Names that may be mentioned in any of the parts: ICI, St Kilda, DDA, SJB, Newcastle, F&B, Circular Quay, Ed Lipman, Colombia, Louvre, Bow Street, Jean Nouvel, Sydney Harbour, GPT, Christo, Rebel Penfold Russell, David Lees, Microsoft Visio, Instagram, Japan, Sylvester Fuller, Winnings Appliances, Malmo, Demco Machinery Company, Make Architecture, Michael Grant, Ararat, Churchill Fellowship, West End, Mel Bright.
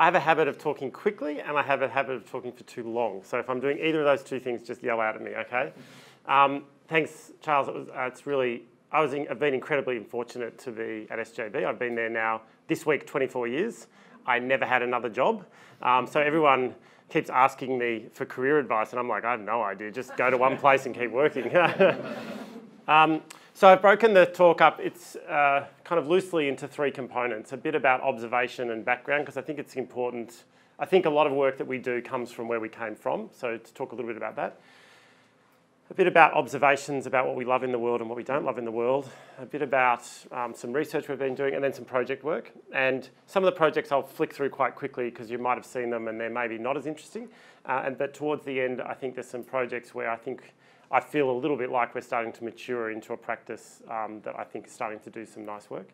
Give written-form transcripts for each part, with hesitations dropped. I have a habit of talking quickly and I have a habit of talking for too long. So if I'm doing either of those two things, just yell out at me, okay? Thanks, Charles. It was, it's really, I've been incredibly fortunate to be at SJB. I've been there now, this week, 24 years. I never had another job. So everyone keeps asking me for career advice and I'm like, I have no idea. Just go to one place and keep working. So I've broken the talk up, it's kind of loosely into three components, a bit about observation and background, because I think it's important. I think a lot of work that we do comes from where we came from, so to talk a little bit about that. A bit about observations about what we love in the world and what we don't love in the world, a bit about some research we've been doing, and then some project work. And some of the projects I'll flick through quite quickly because you might have seen them and they're maybe not as interesting. But towards the end, I think there's some projects where I think I feel a little bit like we're starting to mature into a practice that I think is starting to do some nice work.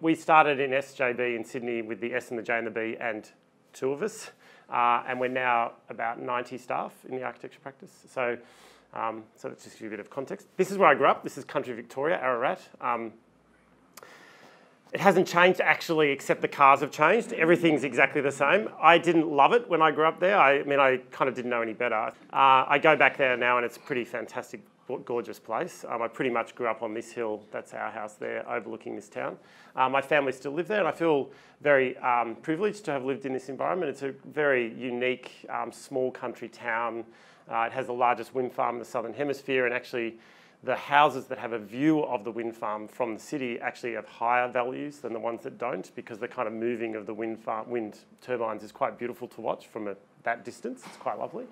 We started in SJB in Sydney with the S and the J and the B and two of us. And we're now about 90 staff in the architecture practice. So, so that's just to give you a bit of context. This is where I grew up. This is country Victoria, Ararat. It hasn't changed actually, except the cars have changed. Everything's exactly the same. I didn't love it when I grew up there. I mean, I kind of didn't know any better. I go back there now and it's a pretty fantastic, gorgeous place. I pretty much grew up on this hill. That's our house there, overlooking this town. My family still live there and I feel very privileged to have lived in this environment. It's a very unique, small country town. It has the largest wind farm in the Southern Hemisphere, and actually the houses that have a view of the wind farm from the city actually have higher values than the ones that don't, because the kind of moving of the wind turbines is quite beautiful to watch from that distance. It's quite lovely.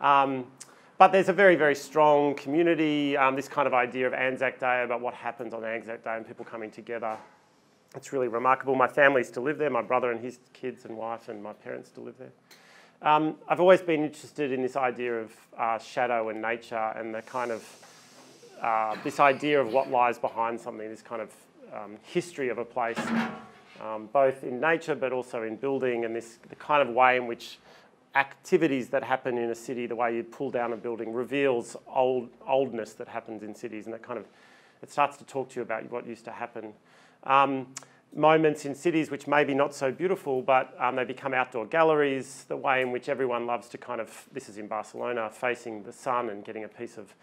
But there's a very, very strong community, this kind of idea of Anzac Day, about what happens on Anzac Day and people coming together. It's really remarkable. My family still live there, my brother and his kids and wife and my parents still live there. I've always been interested in this idea of shadow and nature and the kind of this idea of what lies behind something, this kind of history of a place, both in nature but also in building, and the kind of way in which activities that happen in a city, the way you pull down a building, reveals oldness that happens in cities, and that kind of, it starts to talk to you about what used to happen. Moments in cities which may be not so beautiful, but they become outdoor galleries, the way in which everyone loves to kind of, this is in Barcelona, facing the sun and getting a piece of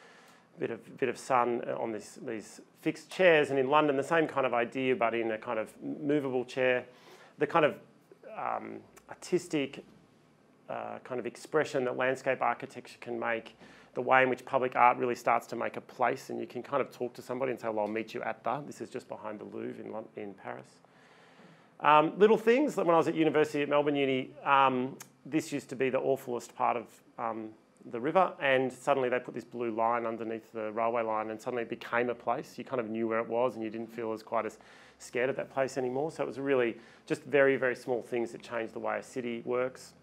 bit of sun on these fixed chairs, and in London the same kind of idea, but in a kind of movable chair. The kind of artistic kind of expression that landscape architecture can make, the way in which public art really starts to make a place, and you can kind of talk to somebody and say, well, I'll meet you at the, this is just behind the Louvre in Paris. Little things that when I was at university at Melbourne Uni, this used to be the awfulest part of the river, and suddenly they put this blue line underneath the railway line, and suddenly it became a place. You kind of knew where it was and you didn't feel quite as scared of that place anymore. So it was really just very, very small things that changed the way a city works.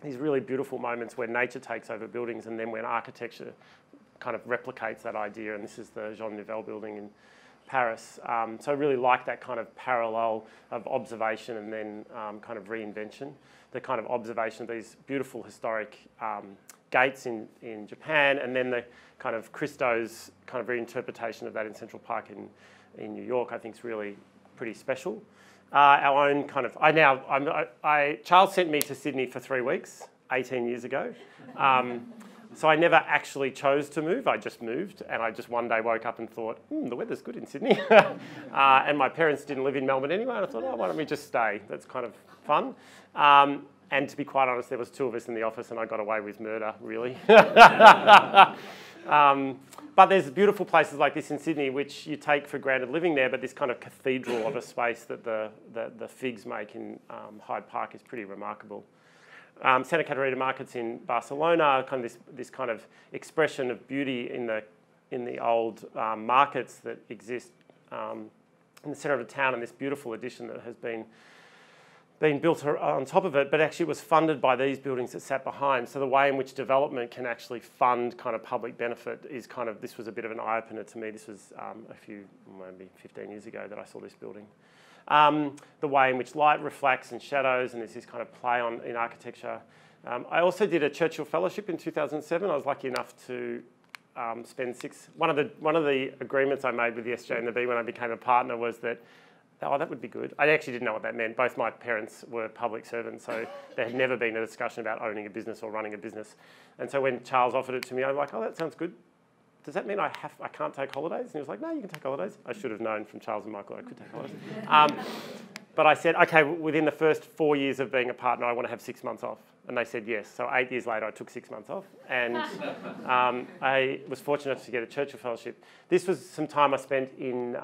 These really beautiful moments where nature takes over buildings, and then when architecture kind of replicates that idea, and this is the Jean Nouvel building in Paris. So I really like that kind of parallel of observation and then kind of reinvention, the kind of observation of these beautiful historic gates in Japan, and then the kind of Christo's kind of reinterpretation of that in Central Park in New York, I think is really pretty special. Our own kind of, Charles sent me to Sydney for 3 weeks, 18 years ago. So I never actually chose to move, I just moved, and I just one day woke up and thought, the weather's good in Sydney. And my parents didn't live in Melbourne anyway, and I thought, oh, why don't we just stay? That's kind of fun. And to be quite honest, there was two of us in the office and I got away with murder, really. But there's beautiful places like this in Sydney, which you take for granted living there, but this kind of cathedral of a space that the figs make in Hyde Park is pretty remarkable. Santa Catarina Markets in Barcelona, kind of this kind of expression of beauty in the old markets that exist in the centre of the town, and this beautiful addition that has been built on top of it, but actually it was funded by these buildings that sat behind. So the way in which development can actually fund kind of public benefit is kind of, this was a bit of an eye-opener to me. This was maybe 15 years ago that I saw this building. The way in which light reflects and shadows, and there's this kind of play on in architecture. I also did a Churchill Fellowship in 2007. I was lucky enough to spend one of the agreements I made with the SJB when I became a partner was that oh, that would be good. I actually didn't know what that meant. Both my parents were public servants, so there had never been a discussion about owning a business or running a business. And so when Charles offered it to me, I'm like, oh, that sounds good. Does that mean I can't take holidays? And he was like, no, you can take holidays. I should have known from Charles and Michael I could take holidays. But I said, okay, within the first 4 years of being a partner, I want to have 6 months off. And they said yes. So 8 years later, I took 6 months off. And I was fortunate to get a Churchill Fellowship. This was some time I spent in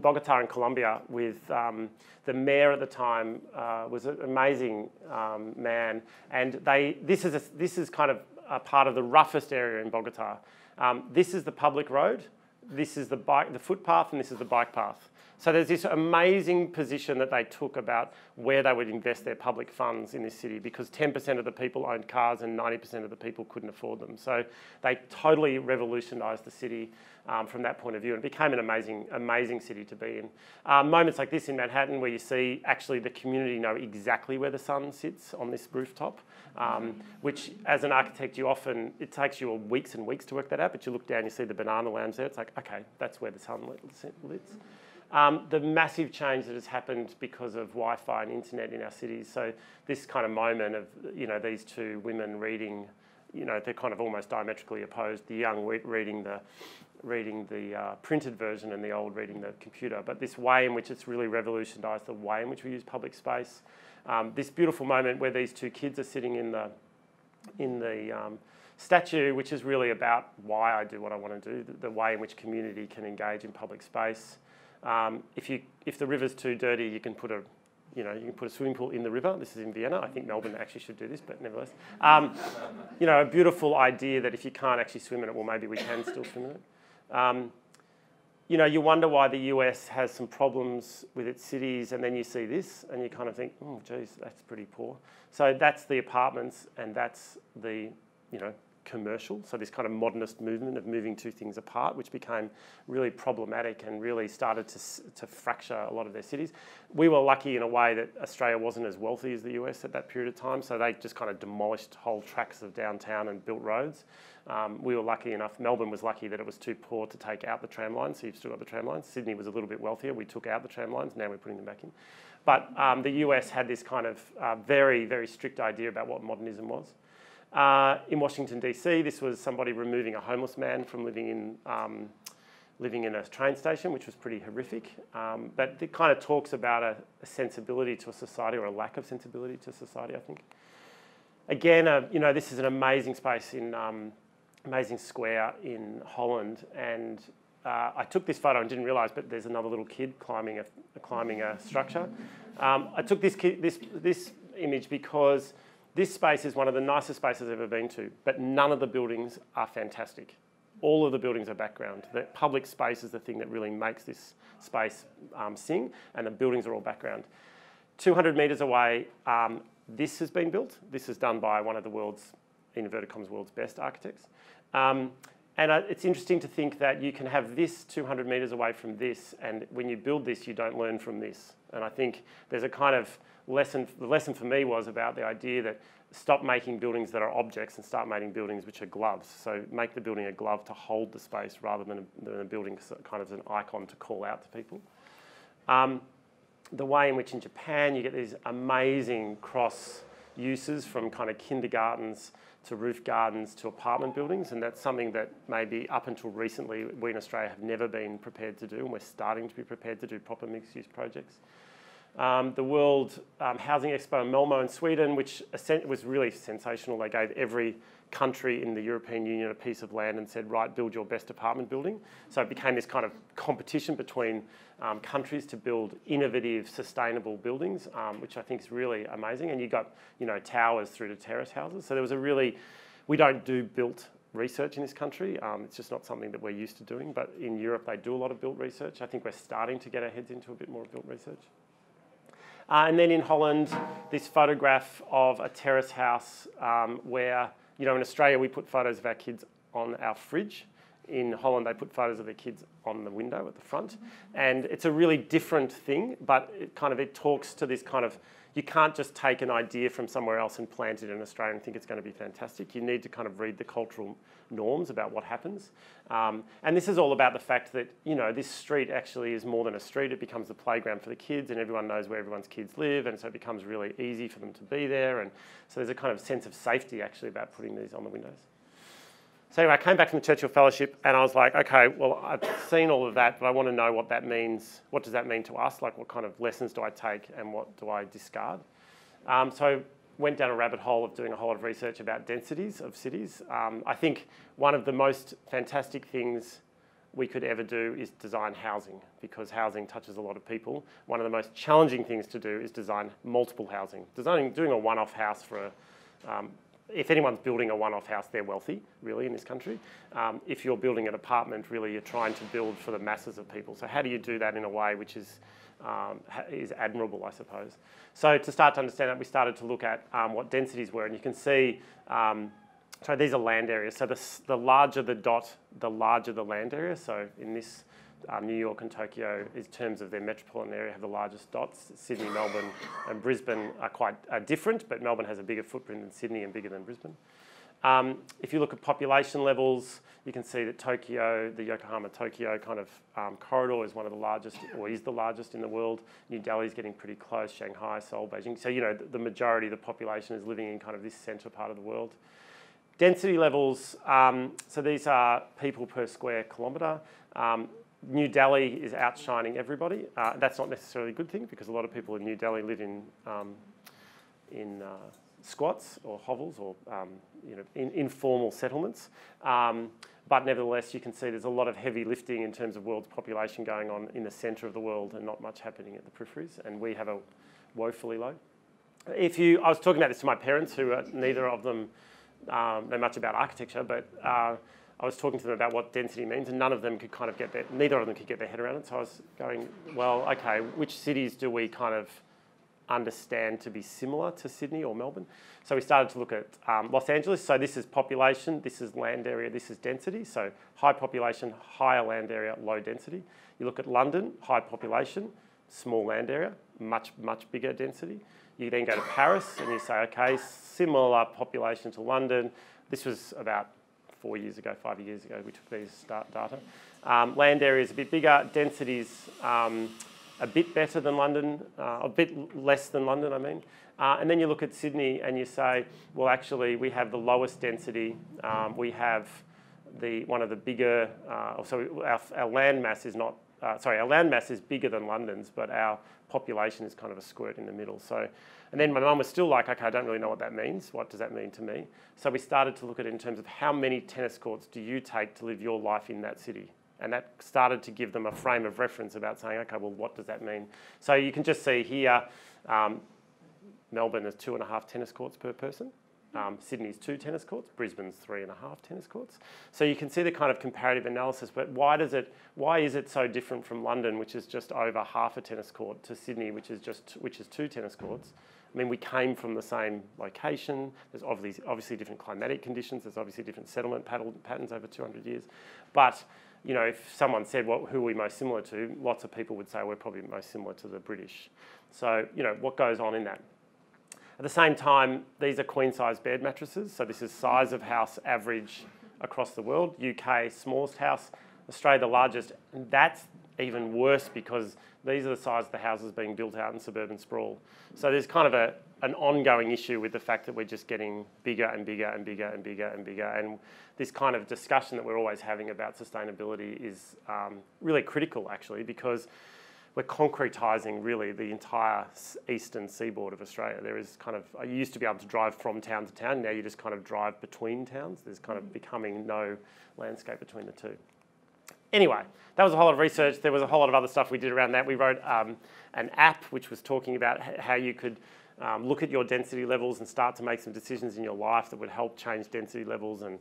Bogota in Colombia with the mayor at the time, was an amazing man. And this is kind of a part of the roughest area in Bogota. This is the public road. This is the footpath, and this is the bike path. So there's this amazing position that they took about where they would invest their public funds in this city, because 10% of the people owned cars and 90% of the people couldn't afford them. So they totally revolutionised the city from that point of view, and it became an amazing, amazing city to be in. Moments like this in Manhattan where you see actually the community know exactly where the sun sits on this rooftop, which as an architect you often, it takes you weeks and weeks to work that out, but you look down, you see the banana lounge there, it's like, okay, that's where the sun lives. The massive change that has happened because of Wi-Fi and internet in our cities. So this kind of moment of, you know, these two women reading, you know, they're kind of almost diametrically opposed. The young reading the printed version and the old reading the computer. But this way in which it's really revolutionised the way in which we use public space. This beautiful moment where these two kids are sitting in the statue, which is really about why I do what I want to do, the way in which community can engage in public space. If the river's too dirty, you can put a, you know, you can put a swimming pool in the river. This is in Vienna. I think Melbourne actually should do this, but nevertheless, you know, a beautiful idea that if you can't actually swim in it, well, maybe we can still swim in it. You know, you wonder why the US has some problems with its cities, and then you see this, and you kind of think, oh, geez, that's pretty poor. So that's the apartments, and that's the, you know, commercial, so this kind of modernist movement of moving two things apart, which became really problematic and really started to fracture a lot of their cities. We were lucky in a way that Australia wasn't as wealthy as the US at that period of time, so they just kind of demolished whole tracts of downtown and built roads. We were lucky enough, Melbourne was lucky that it was too poor to take out the tram lines, so you've still got the tram lines. Sydney was a little bit wealthier, we took out the tram lines, now we're putting them back in. But the US had this kind of very, very strict idea about what modernism was. In Washington DC, this was somebody removing a homeless man from living in a train station, which was pretty horrific. But it kind of talks about a sensibility to a society, or a lack of sensibility to society, I think. Again, you know, this is an amazing space in amazing square in Holland, and I took this photo and didn't realise, but there's another little kid climbing a structure. I took this image because this space is one of the nicest spaces I've ever been to, but none of the buildings are fantastic. All of the buildings are background. The public space is the thing that really makes this space sing, and the buildings are all background. 200 metres away, this has been built. This is done by one of the world's, in inverted commas, world's best architects. And it's interesting to think that you can have this 200 metres away from this, and when you build this, you don't learn from this. And I think there's a kind of lesson, the lesson for me was about the idea that stop making buildings that are objects and start making buildings which are gloves. So make the building a glove to hold the space rather than a building kind of as an icon to call out to people. The way in which in Japan you get these amazing cross uses from kind of kindergartens to roof gardens to apartment buildings, and that's something that maybe up until recently we in Australia have never been prepared to do, and we're starting to be prepared to do proper mixed-use projects. The World Housing Expo in Malmo in Sweden, which was really sensational. They gave every country in the European Union a piece of land and said, right, build your best apartment building. So it became this kind of competition between countries to build innovative, sustainable buildings, which I think is really amazing. And you got, you know, towers through to terrace houses. So there was a really, we don't do built research in this country. It's just not something that we're used to doing. But in Europe, they do a lot of built research. I think we're starting to get our heads into a bit more built research. And then in Holland, this photograph of a terrace house where, you know, in Australia we put photos of our kids on our fridge. in Holland, they put photos of their kids on the window at the front. And it's a really different thing, but it talks to this kind of, you can't just take an idea from somewhere else and plant it in Australia and think it's going to be fantastic. You need to kind of read the cultural norms about what happens. And this is all about the fact that, you know, this street actually is more than a street. It becomes the playground for the kids, and everyone knows where everyone's kids live, and so it becomes really easy for them to be there. And so there's a kind of sense of safety actually about putting these on the windows. So anyway, I came back from the Churchill Fellowship and I was like, okay, well, I've seen all of that, but I want to know what that means. What does that mean to us? Like, what kind of lessons do I take and what do I discard? So I went down a rabbit hole of doing a whole lot of research about densities of cities. I think one of the most fantastic things we could ever do is design housing, because housing touches a lot of people. One of the most challenging things to do is design multiple housing. Doing a one-off house for a... if anyone's building a one-off house, they're wealthy, really, in this country. If you're building an apartment, really, you're trying to build for the masses of people. So how do you do that in a way which is admirable, I suppose? So to start to understand that, we started to look at what densities were. And you can see, so these are land areas. So the larger the dot, the larger the land area. So in this, New York and Tokyo, in terms of their metropolitan area, have the largest dots. Sydney, Melbourne and Brisbane are quite different, but Melbourne has a bigger footprint than Sydney and bigger than Brisbane. If you look at population levels, you can see that Tokyo, the Yokohama-Tokyo kind of corridor is one of the largest, or is the largest in the world. New Delhi is getting pretty close, Shanghai, Seoul, Beijing. So, you know, the majority of the population is living in kind of this centre part of the world. Density levels, so these are people per square kilometre. New Delhi is outshining everybody. That's not necessarily a good thing, because a lot of people in New Delhi live in squats or hovels or in informal settlements. But nevertheless, you can see there's a lot of heavy lifting in terms of world's population going on in the centre of the world and not much happening at the peripheries. And we have a woefully low. I was talking about this to my parents, who are neither of them know much about architecture, but I was talking to them about what density means, and none of them could kind of get their, neither of them could get their head around it. So I was going, well, okay, which cities do we kind of understand to be similar to Sydney or Melbourne? So we started to look at Los Angeles. So this is population, this is land area, this is density. So high population, higher land area, low density. You look at London, high population, small land area, much, much bigger density. You then go to Paris and you say, okay, similar population to London. This was about 4 years ago, 5 years ago, we took these data. Land area is a bit bigger, density's a bit better than London, a bit less than London, I mean. And then you look at Sydney and you say, well, actually, we have the lowest density. We have one of the bigger, so our land mass is not, our land mass is bigger than London's, but our population is kind of a squirt in the middle. So, and then my mum was still like, okay, I don't really know what that means. What does that mean to me? So we started to look at it in terms of how many tennis courts do you take to live your life in that city? And that started to give them a frame of reference about saying, okay, well, what does that mean? So you can just see here, Melbourne is 2.5 tennis courts per person. Sydney's 2 tennis courts, Brisbane's 3.5 tennis courts. So you can see the kind of comparative analysis, but why is it so different from London, which is just over half a tennis court, to Sydney, which is 2 tennis courts? I mean, we came from the same location. There's obviously different climatic conditions. There's obviously different settlement patterns over 200 years. But, you know, if someone said, well, who are we most similar to? Lots of people would say we're probably most similar to the British. So, you know, what goes on in that? At the same time, these are queen-size bed mattresses. So this is size of house average across the world. UK, smallest house. Australia, the largest. And that's even worse, because these are the size of the houses being built out in suburban sprawl. So there's kind of an ongoing issue with the fact that we're just getting bigger and bigger and bigger and bigger and bigger. And this kind of discussion that we're always having about sustainability is really critical, actually, because we're concretising really the entire eastern seaboard of Australia. There is kind of, I used to be able to drive from town to town. Now you just kind of drive between towns. There's kind of becoming no landscape between the two. Anyway, that was a whole lot of research. There was a whole lot of other stuff we did around that. We wrote an app which was talking about how you could look at your density levels and start to make some decisions in your life that would help change density levels and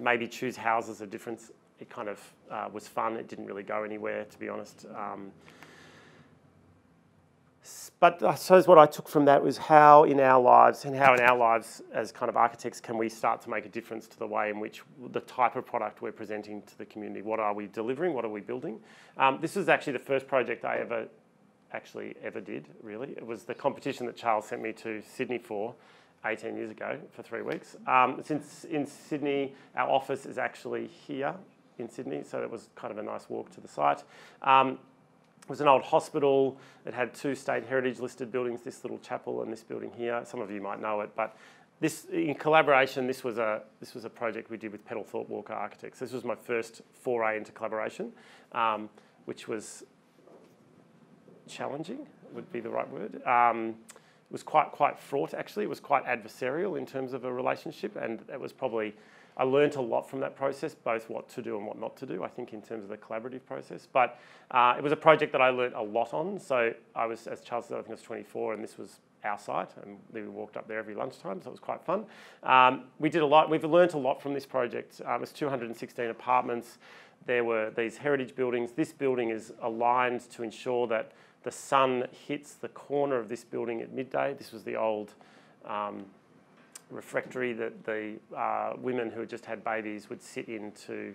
maybe choose houses of difference. It kind of was fun. It didn't really go anywhere, to be honest. But I suppose what I took from that was how in our lives, and how in our lives as kind of architects, can we start to make a difference to the way in which the type of product we're presenting to the community? What are we delivering? What are we building? This was actually the first project I ever did, really. It was the competition that Charles sent me to Sydney for 18 years ago for 3 weeks. Since in Sydney, our office is actually here in Sydney, so it was kind of a nice walk to the site. It was an old hospital. It had 2 state heritage listed buildings, this little chapel and this building here. Some of you might know it, but this, in collaboration, this was a project we did with Pedalthorpe Walker Architects. This was my first foray into collaboration, which was challenging, would be the right word. It was quite fraught, actually. It was quite adversarial in terms of a relationship, and it was probably, I learned a lot from that process, both what to do and what not to do, I think, in terms of the collaborative process. But it was a project that I learned a lot on. So I was, as Charles said, I think I was 24, and this was our site, and we walked up there every lunchtime, so it was quite fun. We did a lot. We've learned a lot from this project. It was 216 apartments. There were these heritage buildings. This building is aligned to ensure that the sun hits the corner of this building at midday. This was the old refectory that the women who had just had babies would sit in to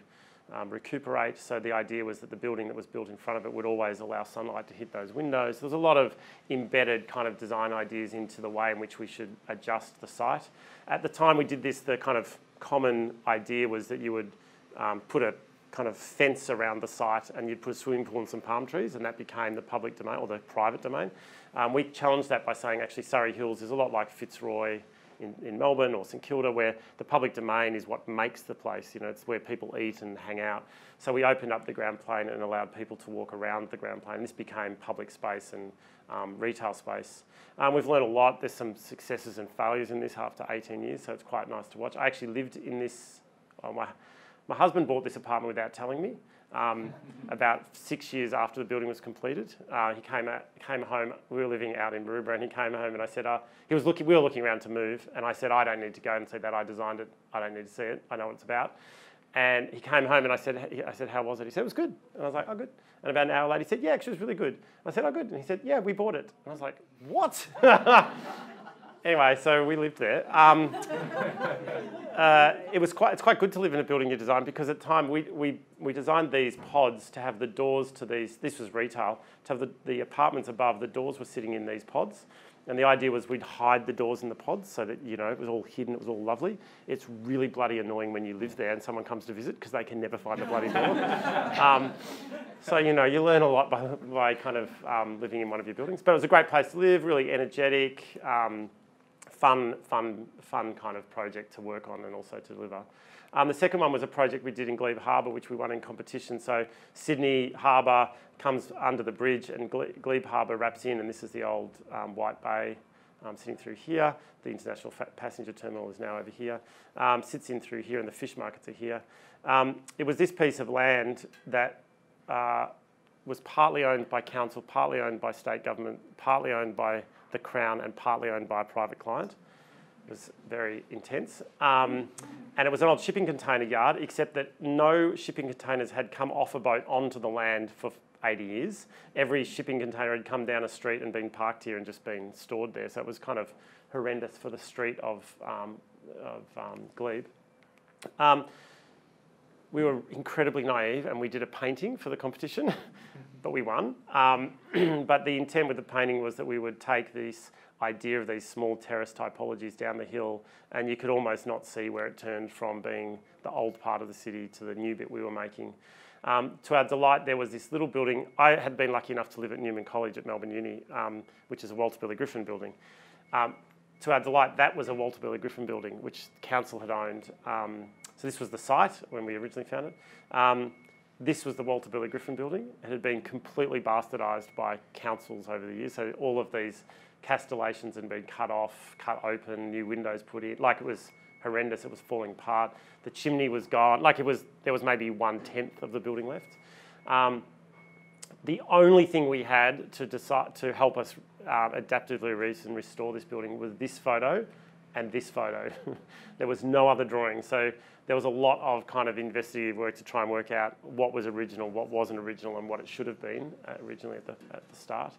recuperate. So the idea was that the building that was built in front of it would always allow sunlight to hit those windows. There's a lot of embedded kind of design ideas into the way in which we should adjust the site. At the time we did this, the kind of common idea was that you would put a kind of fence around the site and you'd put a swimming pool and some palm trees, and that became the public domain or the private domain. We challenged that by saying actually Surrey Hills is a lot like Fitzroy in Melbourne or St Kilda, where the public domain is what makes the place. You know, it's where people eat and hang out. So we opened up the ground plane and allowed people to walk around the ground plane. This became public space and retail space. We've learned a lot. There's some successes and failures in this after 18 years, so it's quite nice to watch. I actually lived in this, my husband bought this apartment without telling me. About 6 years after the building was completed, he came home. We were living out in Maroubra, and he came home, and I said, we were looking around to move, and I said, I don't need to go and see that. I designed it. I don't need to see it. I know what it's about. And he came home, and I said, how was it? He said, it was good. And I was like, oh, good. And about an hour later, he said, yeah, actually, it was really good. And I said, oh, good. And he said, yeah, we bought it. And I was like, what? Anyway, so we lived there. It's quite good to live in a building you design, because at the time we designed these pods to have the doors to these, this was retail, to have the apartments above, the doors were sitting in these pods. And the idea was we'd hide the doors in the pods so that, you know, it was all hidden, it was all lovely. It's really bloody annoying when you live there and someone comes to visit because they can never find the bloody door. So, you know, you learn a lot by kind of living in one of your buildings. But it was a great place to live, really energetic, fun kind of project to work on and also to deliver. The second one was a project we did in Glebe Harbour, which we won in competition. So Sydney Harbour comes under the bridge and Glebe Harbour wraps in, and this is the old White Bay sitting through here. The international passenger terminal is now over here. Sits in through here, and the fish markets are here. It was this piece of land that was partly owned by council, partly owned by state government, partly owned by the Crown, and partly owned by a private client. It was very intense. And it was an old shipping container yard, except that no shipping containers had come off a boat onto the land for 80 years. Every shipping container had come down a street and been parked here and just been stored there. So it was kind of horrendous for the street of Glebe. We were incredibly naive, and we did a painting for the competition, but we won. But the intent with the painting was that we would take this idea of these small terrace typologies down the hill, and you could almost not see where it turned from being the old part of the city to the new bit we were making. To our delight, there was this little building. I had been lucky enough to live at Newman College at Melbourne Uni, which is a Walter Burley Griffin building. To our delight, that was a Walter Burley Griffin building, which council had owned. So this was the site when we originally found it. This was the Walter Burley Griffin building. It had been completely bastardised by councils over the years. So all of these castellations had been cut off, cut open, new windows put in. Like, it was horrendous. It was falling apart. The chimney was gone. Like, it was, there was maybe 1/10 of the building left. The only thing we had to help us adaptively restore this building was this photo and this photo. There was no other drawing. So there was a lot of kind of investigative work to try and work out what was original, what wasn't original, and what it should have been originally at the start.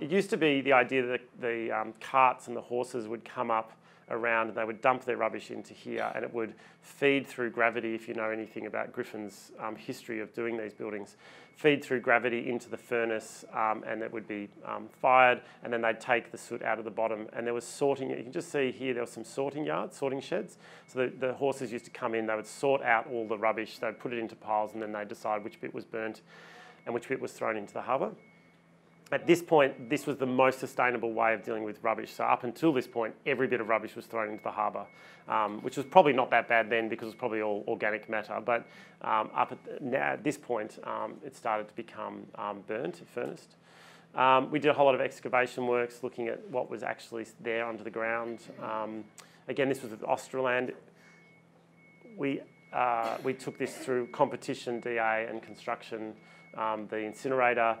It used to be the idea that the carts and the horses would come up around and they would dump their rubbish into here, and it would feed through gravity, if you know anything about Griffin's history of doing these buildings, feed through gravity into the furnace, and it would be fired, and then they'd take the soot out of the bottom. And there was sorting, you can just see here there was some sorting yards, sorting sheds. So the horses used to come in, they would sort out all the rubbish, they'd put it into piles, and then they'd decide which bit was burnt and which bit was thrown into the harbour. At this point, this was the most sustainable way of dealing with rubbish. So up until this point, every bit of rubbish was thrown into the harbour, which was probably not that bad then because it was probably all organic matter. But at this point, it started to become burnt, furnace. We did a whole lot of excavation works looking at what was actually there under the ground. Again, this was with Australand. We took this through competition, DA, and construction, the incinerator.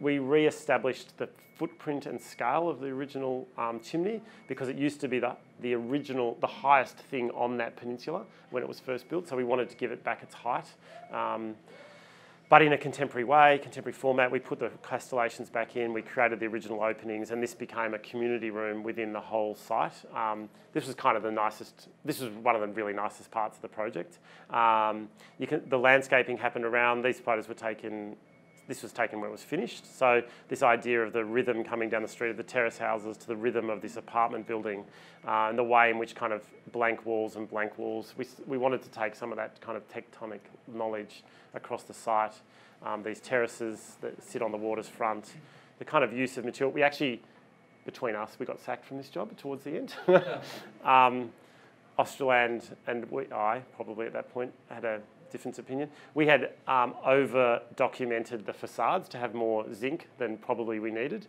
We re-established the footprint and scale of the original chimney, because it used to be the highest thing on that peninsula when it was first built. So we wanted to give it back its height. But in a contemporary way, contemporary format, we put the castellations back in, we created the original openings, and this became a community room within the whole site. This was kind of the nicest, this was one of the really nicest parts of the project. The landscaping happened around, these photos were taken. This was taken when it was finished. So this idea of the rhythm coming down the street of the terrace houses to the rhythm of this apartment building, and the way in which kind of blank walls, we wanted to take some of that kind of tectonic knowledge across the site, these terraces that sit on the water's front, the kind of use of material. We actually, between us, we got sacked from this job towards the end. Australand and I probably at that point had a different opinion. We had over-documented the facades to have more zinc than probably we needed,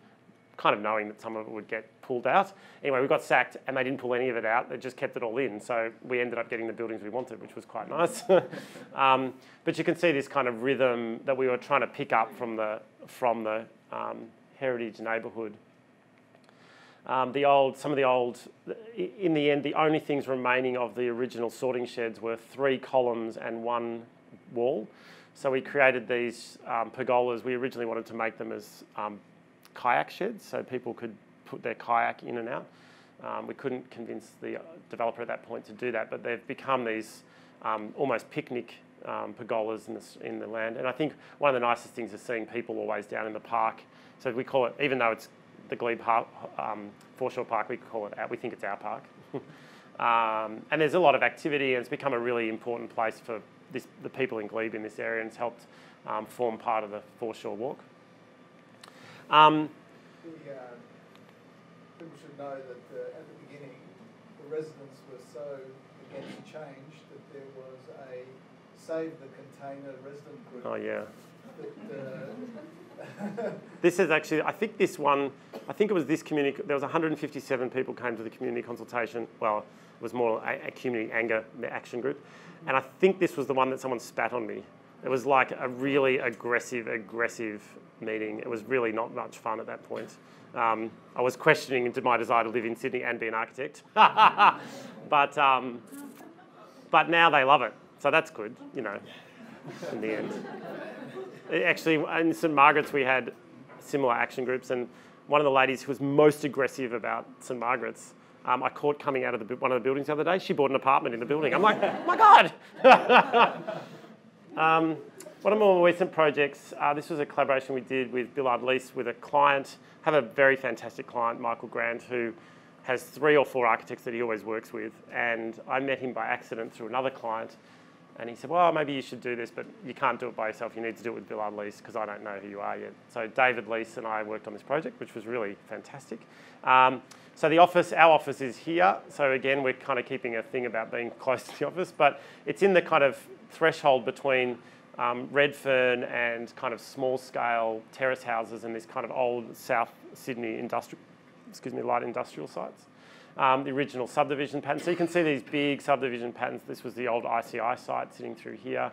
kind of knowing that some of it would get pulled out. Anyway, we got sacked and they didn't pull any of it out, they just kept it all in. So we ended up getting the buildings we wanted, which was quite nice. But you can see this kind of rhythm that we were trying to pick up from the heritage neighbourhood. In the end, the only things remaining of the original sorting sheds were 3 columns and 1 wall. So we created these pergolas. We originally wanted to make them as kayak sheds, so people could put their kayak in and out. We couldn't convince the developer at that point to do that, but they've become these almost picnic pergolas in the land. And I think one of the nicest things is seeing people always down in the park. So we call it, even though it's the Glebe Harbour, Foreshore Park, we call it, we think it's our park. And there's a lot of activity, and it's become a really important place for the people in Glebe in this area, and it's helped form part of the Foreshore Walk. People should know that at the beginning, the residents were so against change that there was a Save the Container resident group. Oh, yeah. This is actually, I think this one, I think it was this community, there was 157 people came to the community consultation, well, it was more a community anger action group, and I think this was the one that someone spat on me. It was like a really aggressive meeting. It was really not much fun at that point. I was questioning my desire to live in Sydney and be an architect. But now they love it, so that's good, you know, in the end. Actually, in St Margaret's, we had similar action groups, and one of the ladies who was most aggressive about St Margaret's, I caught coming out of one of the buildings the other day. She bought an apartment in the building. I'm like, oh my God! One of the more recent projects, this was a collaboration we did with Billard Lees with a client. I have a very fantastic client, Michael Grant, who has 3 or 4 architects that he always works with, and I met him by accident through another client. And he said, well, maybe you should do this, but you can't do it by yourself. You need to do it with Billard Lees, because I don't know who you are yet. So David Lees and I worked on this project, which was really fantastic. So the office, our office is here. So again, we're kind of keeping a thing about being close to the office, but it's in the kind of threshold between Redfern and kind of small scale terrace houses and this kind of old South Sydney light industrial sites. The original subdivision pattern. So you can see these big subdivision patterns. This was the old ICI site sitting through here.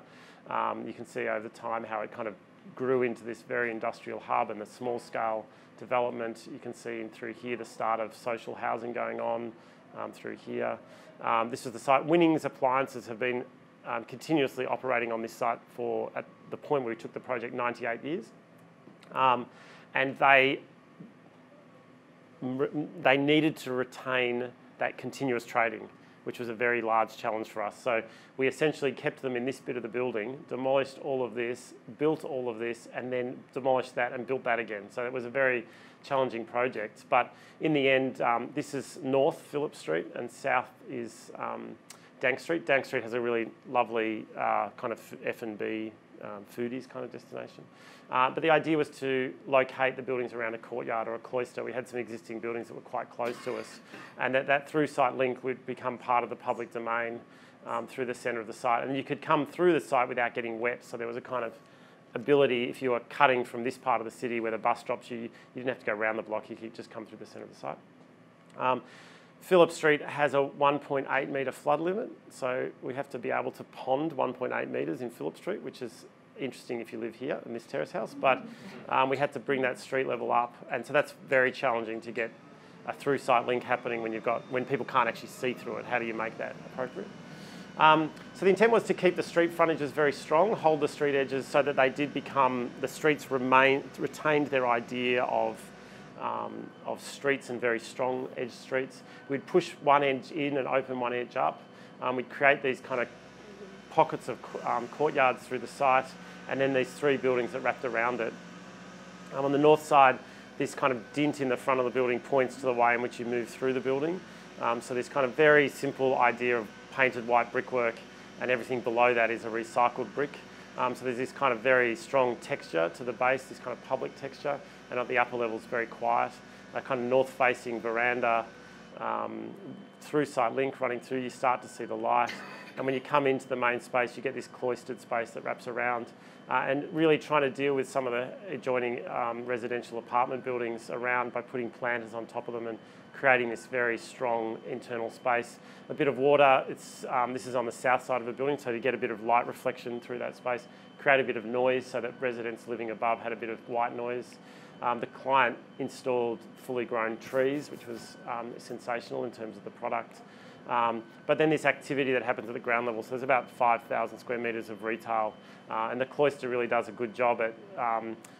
You can see over time how it kind of grew into this very industrial hub and the small scale development. You can see in through here the start of social housing going on, through here. This is the site. Winnings appliances have been continuously operating on this site for, at the point where we took the project, 98 years. And they needed to retain that continuous trading, which was a very large challenge for us. So we essentially kept them in this bit of the building, demolished all of this, built all of this, and then demolished that and built that again. So it was a very challenging project. But in the end, this is north Phillip Street and south is Dank Street. Dank Street has a really lovely kind of F&B, foodies kind of destination. But the idea was to locate the buildings around a courtyard or a cloister. We had some existing buildings that were quite close to us, and that through site link would become part of the public domain through the centre of the site. And you could come through the site without getting wet, so there was a kind of ability, if you were cutting from this part of the city where the bus drops you, you didn't have to go around the block, you could just come through the centre of the site. Phillip Street has a 1.8 metre flood limit, so we have to be able to pond 1.8 metres in Phillip Street, which is interesting if you live here in this terrace house, but we had to bring that street level up, and so that's very challenging to get a through site link happening when people can't actually see through it. How do you make that appropriate? So the intent was to keep the street frontages very strong, hold the street edges so that they did become, the streets retained their idea of streets and very strong edge streets. We'd push one edge in and open one edge up. We'd create these kind of pockets of courtyards through the site, and then these three buildings that wrapped around it. On the north side, this kind of dint in the front of the building points to the way in which you move through the building. So this kind of very simple idea of painted white brickwork, and everything below that is a recycled brick. So there's this kind of very strong texture to the base, this kind of public texture, and at the upper levels, very quiet. A kind of north-facing veranda, through site link running through, you start to see the light. And when you come into the main space, you get this cloistered space that wraps around. And really trying to deal with some of the adjoining residential apartment buildings around by putting planters on top of them and creating this very strong internal space. A bit of water, this is on the south side of the building, so to get a bit of light reflection through that space, create a bit of noise so that residents living above had a bit of white noise. The client installed fully grown trees, which was sensational in terms of the product. But then this activity that happens at the ground level, so there's about 5,000 square metres of retail, and the cloister really does a good job at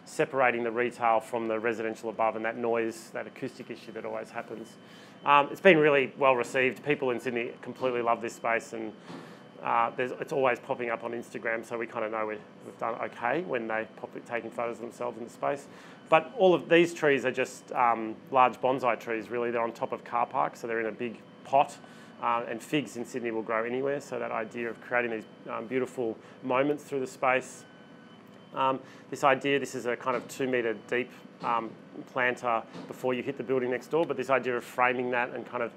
separating the retail from the residential above and that noise, that acoustic issue that always happens. It's been really well received. People in Sydney completely love this space, and it's always popping up on Instagram, so we kind of know we've done okay when they pop it, taking photos of themselves in the space. But all of these trees are just large bonsai trees, really. They're on top of car parks, so they're in a big pot. And figs in Sydney will grow anywhere, so that idea of creating these beautiful moments through the space. This is a kind of 2 metre deep planter before you hit the building next door, but this idea of framing that and kind of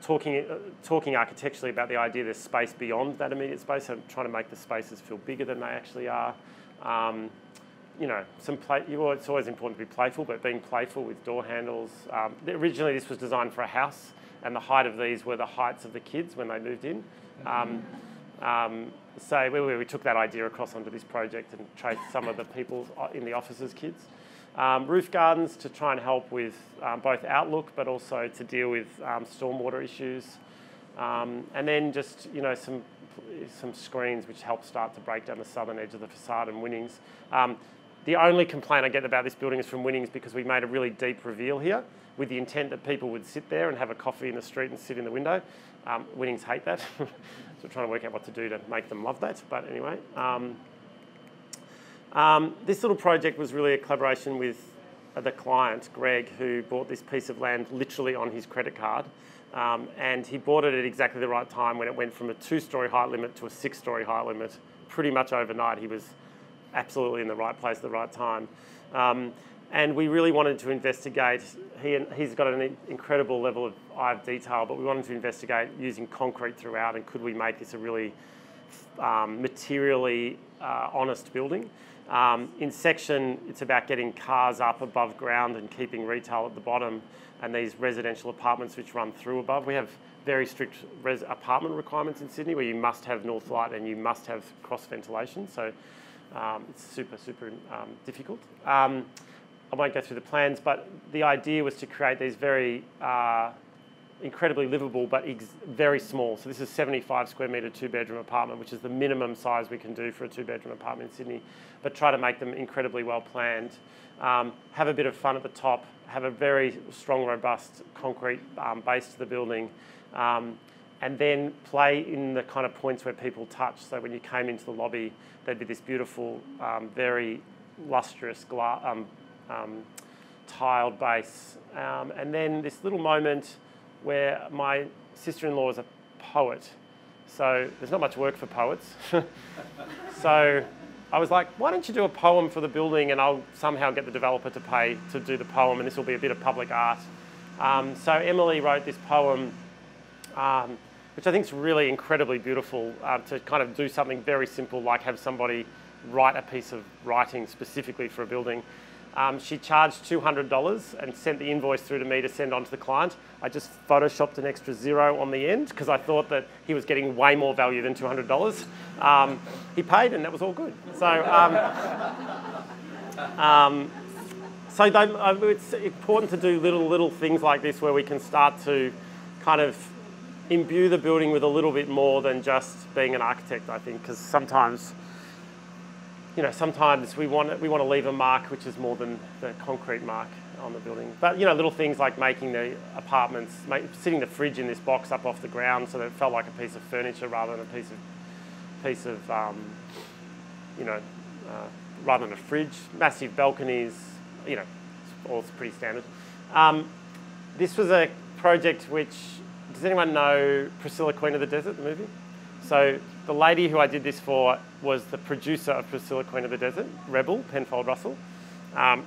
talking architecturally about the idea there's space beyond that immediate space, so trying to make the spaces feel bigger than they actually are. You know, it's always important to be playful, but being playful with door handles. Originally this was designed for a house, and the height of these were the heights of the kids when they moved in. So we took that idea across onto this project and traced some of the people in the office's kids. Roof gardens to try and help with both outlook, but also to deal with stormwater issues. And then just, you know, some screens which help start to break down the southern edge of the facade and Winnings. The only complaint I get about this building is from Winnings, because we made a really deep reveal here with the intent that people would sit there and have a coffee in the street and sit in the window. Winnings hate that. So we're trying to work out what to do to make them love that. But anyway, this little project was really a collaboration with the client, Greg, who bought this piece of land literally on his credit card. And he bought it at exactly the right time when it went from a 2-storey height limit to a 6-storey height limit. Pretty much overnight, he was absolutely in the right place at the right time. And we really wanted to investigate, he's got an incredible level of eye of detail, but we wanted to investigate using concrete throughout, and could we make this a really materially honest building. In section, it's about getting cars up above ground and keeping retail at the bottom, and these residential apartments which run through above. We have very strict apartment requirements in Sydney where you must have north light and you must have cross ventilation. So it's super, super difficult. I won't go through the plans, but the idea was to create these very incredibly livable, but very small. So this is 75 square metre two-bedroom apartment, which is the minimum size we can do for a two-bedroom apartment in Sydney, but try to make them incredibly well planned. Have a bit of fun at the top, have a very strong, robust concrete base to the building, and then play in the kind of points where people touch. So when you came into the lobby, there'd be this beautiful, very lustrous glass, tiled base. And then this little moment where my sister-in-law is a poet. So there's not much work for poets. So I was like, why don't you do a poem for the building and I'll somehow get the developer to pay to do the poem, and this will be a bit of public art. So Emily wrote this poem, which I think is really incredibly beautiful, to kind of do something very simple, like have somebody write a piece of writing specifically for a building. She charged $200 and sent the invoice through to me to send on to the client. I just photoshopped an extra zero on the end because I thought that he was getting way more value than $200. He paid and that was all good. So, it's important to do little things like this where we can start to kind of imbue the building with a little bit more than just being an architect, I think, because sometimes, you know, sometimes we want to leave a mark which is more than the concrete mark on the building. But, you know, little things like making the apartments, sitting the fridge in this box up off the ground so that it felt like a piece of furniture rather than a piece of you know, rather than a fridge. Massive balconies, you know, all pretty standard. This was a project which, does anyone know Priscilla Queen of the Desert, the movie? So the lady who I did this for was the producer of Priscilla Queen of the Desert, Rebel, Penfold Russell.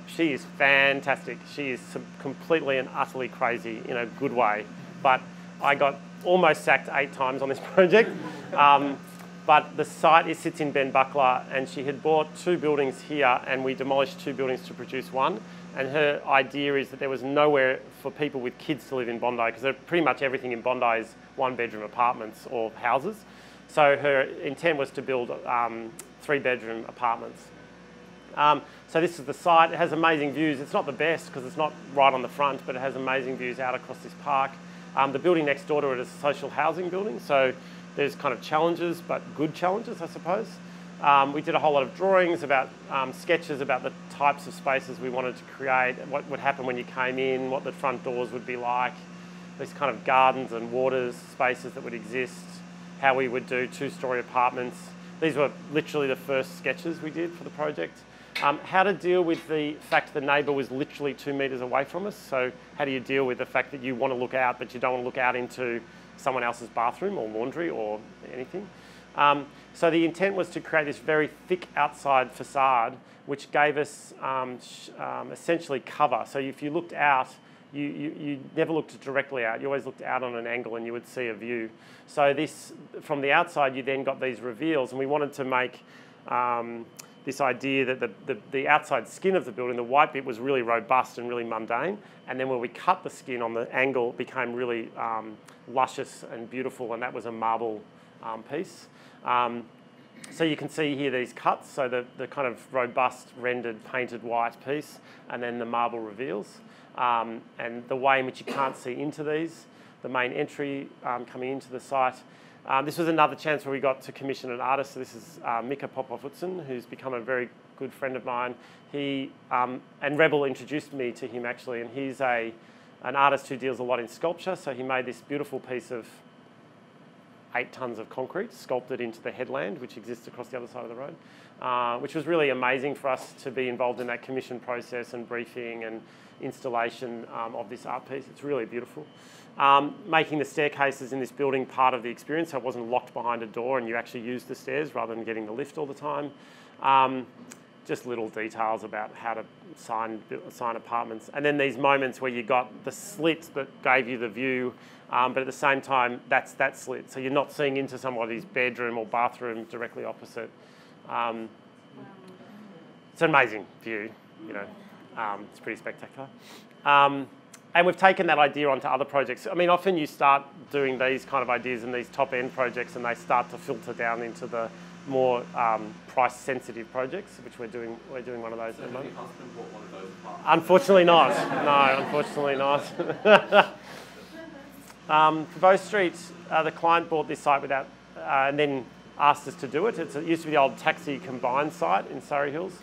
She is fantastic. She is completely and utterly crazy in a good way. But I got almost sacked 8 times on this project. But the site sits in Ben Buckler, and she had bought 2 buildings here, and we demolished 2 buildings to produce one. And her idea is that there was nowhere for people with kids to live in Bondi, because pretty much everything in Bondi is 1-bedroom apartments or houses. So her intent was to build 3-bedroom apartments. So this is the site. It has amazing views. It's not the best because it's not right on the front, but it has amazing views out across this park. The building next door to it is a social housing building, so there's kind of challenges, but good challenges, I suppose. We did a whole lot of drawings about sketches about the types of spaces we wanted to create, what would happen when you came in, what the front doors would be like, these kind of gardens and waters, spaces that would exist, how we would do 2-storey apartments. These were literally the first sketches we did for the project. How to deal with the fact the neighbour was literally 2 metres away from us. So how do you deal with the fact that you want to look out, but you don't want to look out into someone else's bathroom or laundry or anything? So the intent was to create this very thick outside facade, which gave us essentially cover. So if you looked out, you never looked directly out. You always looked out on an angle and you would see a view. So this, from the outside, you then got these reveals. And we wanted to make this idea that the outside skin of the building, the white bit, was really robust and really mundane. And then when we cut the skin on the angle, it became really luscious and beautiful. And that was a marble piece. So you can see here these cuts. So the kind of robust, rendered, painted white piece, and then the marble reveals. And the way in which you can't see into these, the main entry coming into the site. This was another chance where we got to commission an artist. So this is Mika Popovitzin, who's become a very good friend of mine. He and Rebel introduced me to him, actually, and he's an artist who deals a lot in sculpture. So he made this beautiful piece of 8 tons of concrete sculpted into the headland, which exists across the other side of the road, which was really amazing for us to be involved in that commission process and briefing and installation of this art piece. It's really beautiful. Making the staircases in this building part of the experience, so it wasn't locked behind a door and you actually used the stairs rather than getting the lift all the time. Just little details about how to sign apartments. And then these moments where you got the slit that gave you the view, but at the same time, that's that slit. So you're not seeing into somebody's bedroom or bathroom directly opposite. It's an amazing view, you know. It's pretty spectacular. And we've taken that idea onto other projects. I mean, often you start doing these kind of ideas in these top-end projects and they start to filter down into the more price-sensitive projects, which we're doing one of those. So at the moment. One of those? Unfortunately not. No, unfortunately not. For Bow Street, the client bought this site without, and then asked us to do it. It used to be the old taxi combined site in Surrey Hills.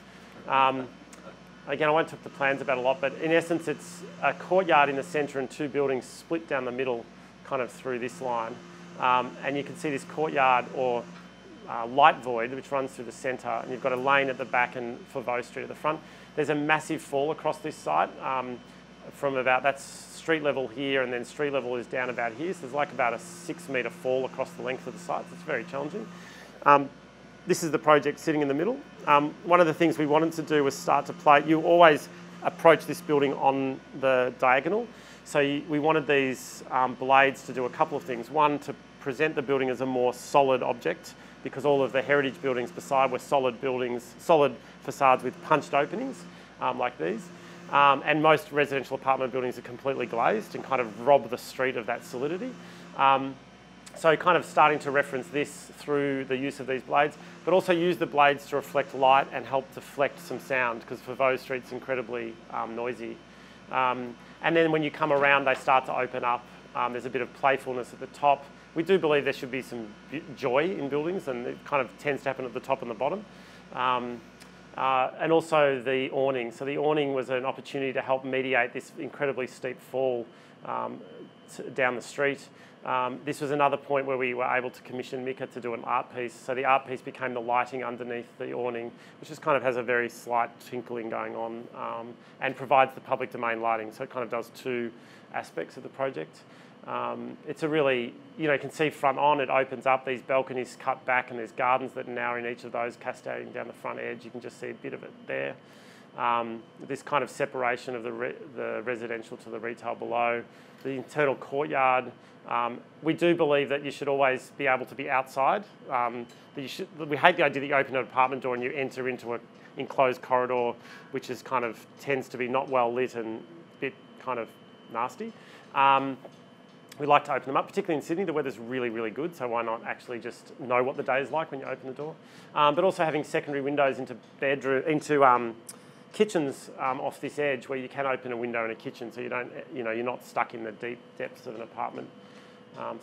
Again, I won't talk the plans about a lot, but in essence, it's a courtyard in the centre and two buildings split down the middle, kind of through this line. And you can see this courtyard or light void, which runs through the centre, and you've got a lane at the back and for Bow Street at the front. There's a massive fall across this site from about, that's street level here, and then street level is down about here. So there's like about a 6 metre fall across the length of the site. So it's very challenging. This is the project sitting in the middle. One of the things we wanted to do was start to play. You always approach this building on the diagonal. So we wanted these blades to do a couple of things. One, to present the building as a more solid object, because all of the heritage buildings beside were solid buildings, solid facades with punched openings like these. And most residential apartment buildings are completely glazed and kind of rob the street of that solidity. So kind of starting to reference this through the use of these blades, but also use the blades to reflect light and help deflect some sound, because Bow Street's incredibly noisy. And then when you come around, they start to open up. There's a bit of playfulness at the top. We do believe there should be some joy in buildings, and it kind of tends to happen at the top and the bottom. And also the awning. So the awning was an opportunity to help mediate this incredibly steep fall down the street. This was another point where we were able to commission Mika to do an art piece. So the art piece became the lighting underneath the awning, which just kind of has a very slight twinkling going on and provides the public domain lighting. So it kind of does two aspects of the project. It's a really, you can see front on, it opens up, these balconies cut back, and there's gardens that are now in each of those cascading down the front edge. You can just see a bit of it there. This kind of separation of the residential to the retail below, the internal courtyard. We do believe that you should always be able to be outside. We hate the idea that you open an apartment door and you enter into an enclosed corridor, which is kind of tends to be not well lit and a bit kind of nasty. We like to open them up, particularly in Sydney. The weather's really, really good, so why not actually just know what the day is like when you open the door? But also having secondary windows into bedroom, into kitchens off this edge, where you can open a window in a kitchen, so you don't, you're not stuck in the deep depths of an apartment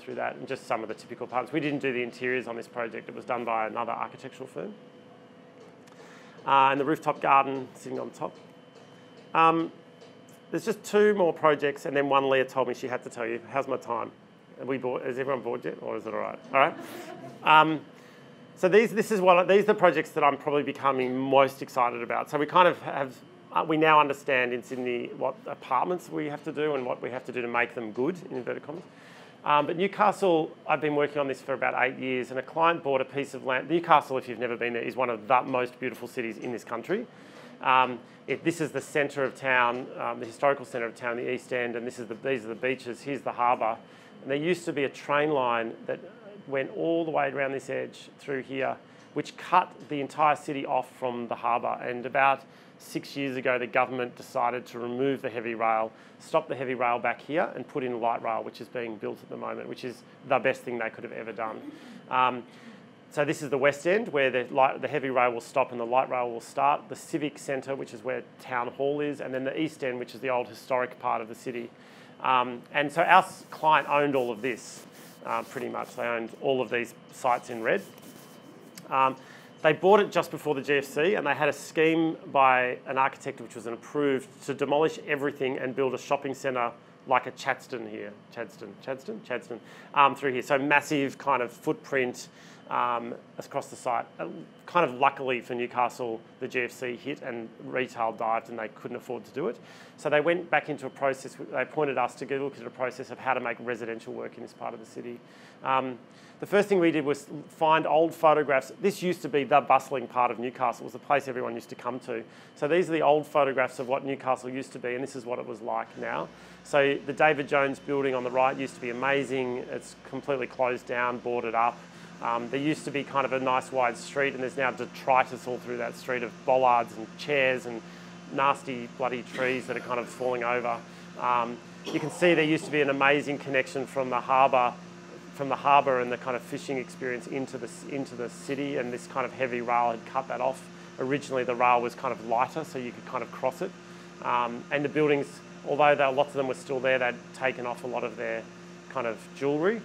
through that. And just some of the typical apartments. We didn't do the interiors on this project; it was done by another architectural firm. And the rooftop garden sitting on top. There's just two more projects, and then one Leah told me she had to tell you. How's my time? Is everyone bored yet, or is it all right? All right. So these are the projects that I'm probably becoming most excited about. So we kind of have, we now understand in Sydney what apartments we have to do and what we have to do to make them good, in inverted commas. But Newcastle, I've been working on this for about 8 years, and a client bought a piece of land. Newcastle, if you've never been there, is one of the most beautiful cities in this country. This is the centre of town, the historical centre of town, the East End, and these are the beaches, here's the harbour. And there used to be a train line that went all the way around this edge through here, which cut the entire city off from the harbour. And about 6 years ago, the government decided to remove the heavy rail, stop the heavy rail back here, and put in light rail, which is being built at the moment, which is the best thing they could have ever done. So this is the West End, where the heavy rail will stop and the light rail will start. The Civic Centre, which is where Town Hall is, and then the East End, which is the old historic part of the city. And so our client owned all of this, pretty much. They owned all of these sites in red. They bought it just before the GFC, and they had a scheme by an architect, which was approved, to demolish everything and build a shopping centre like a Chadstone here. Chadstone, through here. So massive kind of footprint across the site. Kind of luckily for Newcastle, the GFC hit and retail dived, and they couldn't afford to do it. So they went back into a process. They pointed us to look at a process of how to make residential work in this part of the city. The first thing we did was find old photographs. This used to be the bustling part of Newcastle. It was the place everyone used to come to. So these are the old photographs of what Newcastle used to be, and this is what it was like now. So the David Jones building on the right used to be amazing. It's completely closed down, boarded up. There used to be kind of a nice wide street, and there's now detritus all through that street of bollards and chairs and nasty bloody trees that are kind of falling over. You can see there used to be an amazing connection from the harbour and the kind of fishing experience into the city, and this kind of heavy rail had cut that off. Originally the rail was kind of lighter, so you could kind of cross it. And the buildings, although lots of them were still there, they'd taken off a lot of their kind of jewellery.